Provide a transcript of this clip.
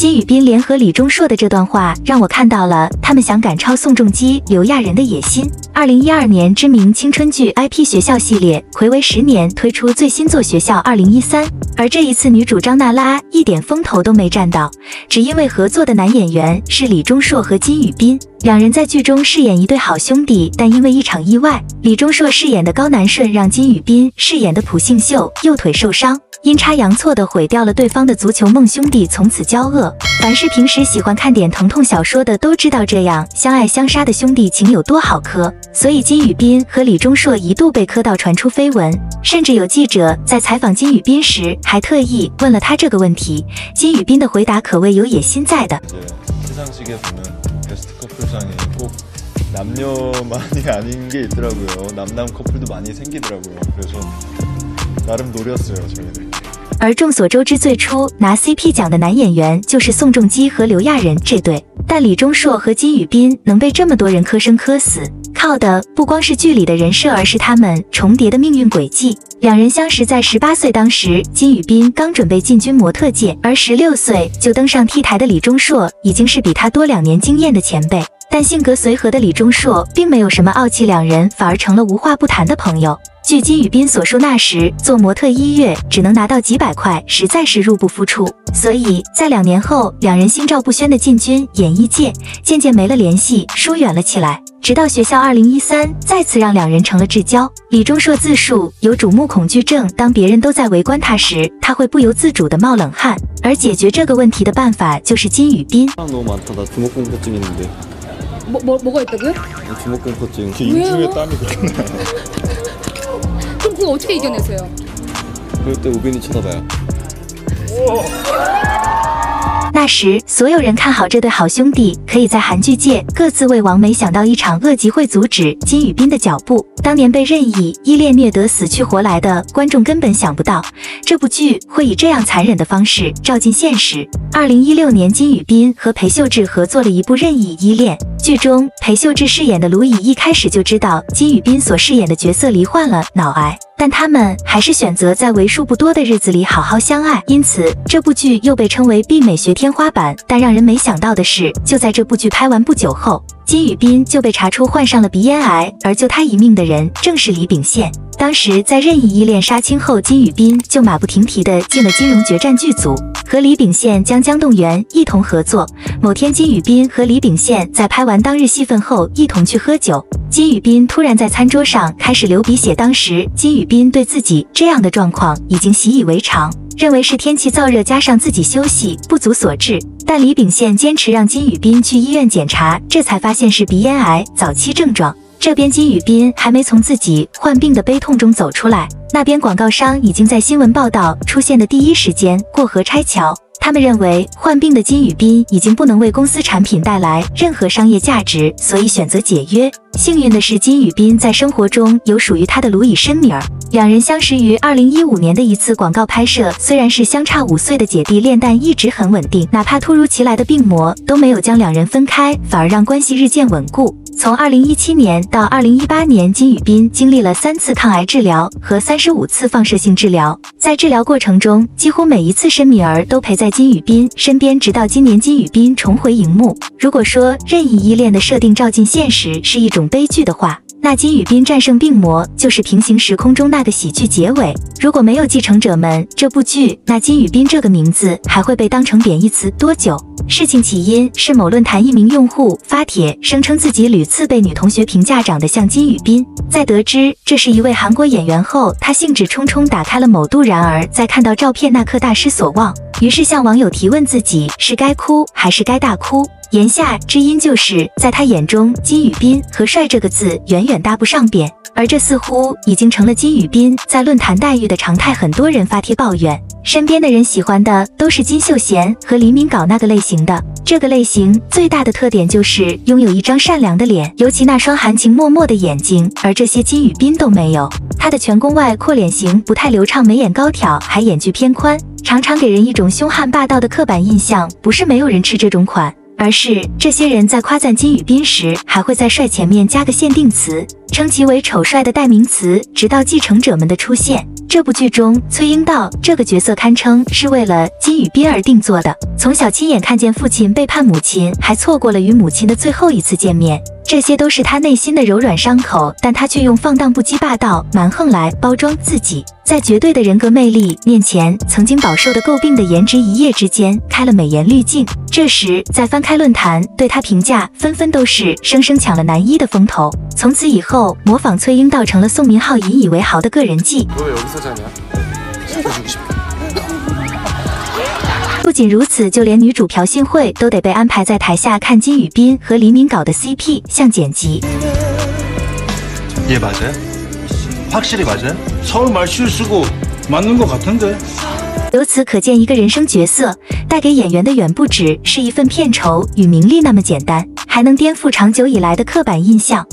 金宇彬联合李钟硕的这段话，让我看到了他们想赶超宋仲基、刘亚仁的野心。2012年，知名青春剧 IP 学校系列暌违10年推出最新作《学校2013》，而这一次女主张娜拉一点风头都没占到，只因为合作的男演员是李钟硕和金宇彬。 两人在剧中饰演一对好兄弟，但因为一场意外，李钟硕饰演的高南顺让金宇彬饰演的朴信秀右腿受伤，阴差阳错的毁掉了对方的足球梦，兄弟从此交恶。凡是平时喜欢看点疼痛小说的都知道，这样相爱相杀的兄弟情有多好磕。所以金宇彬和李钟硕一度被磕到传出绯闻，甚至有记者在采访金宇彬时还特意问了他这个问题。金宇彬的回答可谓有野心在的。 베스트 커플상에 꼭 남녀만이 아닌 게 있더라고요. 남남 커플도 많이 생기더라고요. 그래서 나름 노렸어요, 저희들. 而众所周知，最初拿 CP 奖的男演员就是宋仲基和刘亚仁这对，但李钟硕和金宇彬能被这么多人磕生磕死，靠的不光是剧里的人设，而是他们重叠的命运轨迹。两人相识在18岁，当时金宇彬刚准备进军模特界，而16岁就登上 T 台的李钟硕已经是比他多2年经验的前辈。 但性格随和的李钟硕并没有什么傲气，两人反而成了无话不谈的朋友。据金宇彬所说，那时做模特1月只能拿到几百块，实在是入不敷出。所以在2年后，两人心照不宣的进军演艺界，渐渐没了联系，疏远了起来。直到学校2013再次让两人成了至交。李钟硕自述有瞩目恐惧症，当别人都在围观他时，他会不由自主的冒冷汗。而解决这个问题的办法就是金宇彬。 뭐가 있다고요? 주먹공포증. 인중에 땀이 그렇게 나요. 그럼 그거 어떻게 이겨내세요? 그럴 때 우빈이 쳐다봐요. 那时，所有人看好这对好兄弟可以在韩剧界各自为王。没想到一场恶疾会阻止金宇彬的脚步。当年被任意依恋虐得死去活来的观众根本想不到，这部剧会以这样残忍的方式照进现实。2016年，金宇彬和裴秀智合作了一部《任意依恋》，剧中裴秀智饰演的卢以一开始就知道金宇彬所饰演的角色罹患了脑癌。 但他们还是选择在为数不多的日子里好好相爱，因此这部剧又被称为“毕美学天花板”。但让人没想到的是，就在这部剧拍完不久后，金宇彬就被查出患上了鼻咽癌，而救他一命的人正是李秉宪。当时在《任意依恋》杀青后，金宇彬就马不停蹄地进了金融决战剧组，和李秉宪、江栋元一同合作。某天，金宇彬和李秉宪在拍完当日戏份后，一同去喝酒。 金宇彬突然在餐桌上开始流鼻血，当时金宇彬对自己这样的状况已经习以为常，认为是天气燥热加上自己休息不足所致。但李秉宪坚持让金宇彬去医院检查，这才发现是鼻咽癌早期症状。这边金宇彬还没从自己患病的悲痛中走出来，那边广告商已经在新闻报道出现的第一时间过河拆桥。 他们认为患病的金宇彬已经不能为公司产品带来任何商业价值，所以选择解约。幸运的是，金宇彬在生活中有属于他的卢以申女儿。两人相识于2015年的一次广告拍摄，虽然是相差5岁的姐弟恋，但一直很稳定，哪怕突如其来的病魔都没有将两人分开，反而让关系日渐稳固。 从2017年到2018年，金宇彬经历了3次抗癌治疗和35次放射性治疗。在治疗过程中，几乎每一次申敏儿都陪在金宇彬身边，直到今年金宇彬重回荧幕。如果说任意依恋的设定照进现实是一种悲剧的话， 那金宇彬战胜病魔，就是平行时空中那个喜剧结尾。如果没有《继承者们》这部剧，那金宇彬这个名字还会被当成贬义词多久？事情起因是某论坛一名用户发帖，声称自己屡次被女同学评价长得像金宇彬。在得知这是一位韩国演员后，他兴致冲冲打开了某度，然而在看到照片那刻大失所望，于是向网友提问自己是该哭还是该大哭。 言下之音就是，在他眼中，金宇彬和“帅”这个字远远搭不上边，而这似乎已经成了金宇彬在论坛待遇的常态。很多人发帖抱怨，身边的人喜欢的都是金秀贤和李敏镐那个类型的。这个类型最大的特点就是拥有一张善良的脸，尤其那双含情脉脉的眼睛，而这些金宇彬都没有。他的颧弓外扩，脸型不太流畅，眉眼高挑，还眼距偏宽，常常给人一种凶悍霸道的刻板印象。不是没有人吃这种款。而是这些人在夸赞金宇彬时，还会在帅前面加个限定词，称其为丑帅的代名词，直到继承者们的出现。 这部剧中，崔英道这个角色堪称是为了金宇彬而定做的。从小亲眼看见父亲背叛母亲，还错过了与母亲的最后一次见面，这些都是他内心的柔软伤口，但他却用放荡不羁、霸道、蛮横来包装自己。在绝对的人格魅力面前，曾经饱受的诟病的颜值一夜之间开了美颜滤镜。这时，在翻开论坛，对他评价纷纷都是生生抢了男一的风头。从此以后，模仿崔英道成了宋明浩引以为豪的个人技。 不仅如此，就连女主朴信惠都得被安排在台下看金宇彬和黎明搞的 CP 像剪辑。예 맞아요. 확실히 맞아요. 서울 말실 쓰고 맞는 것 같은데. 由此可见，一个人生角色带给演员的远不止是一份片酬与名利那么简单，还能颠覆长久以来的刻板印象。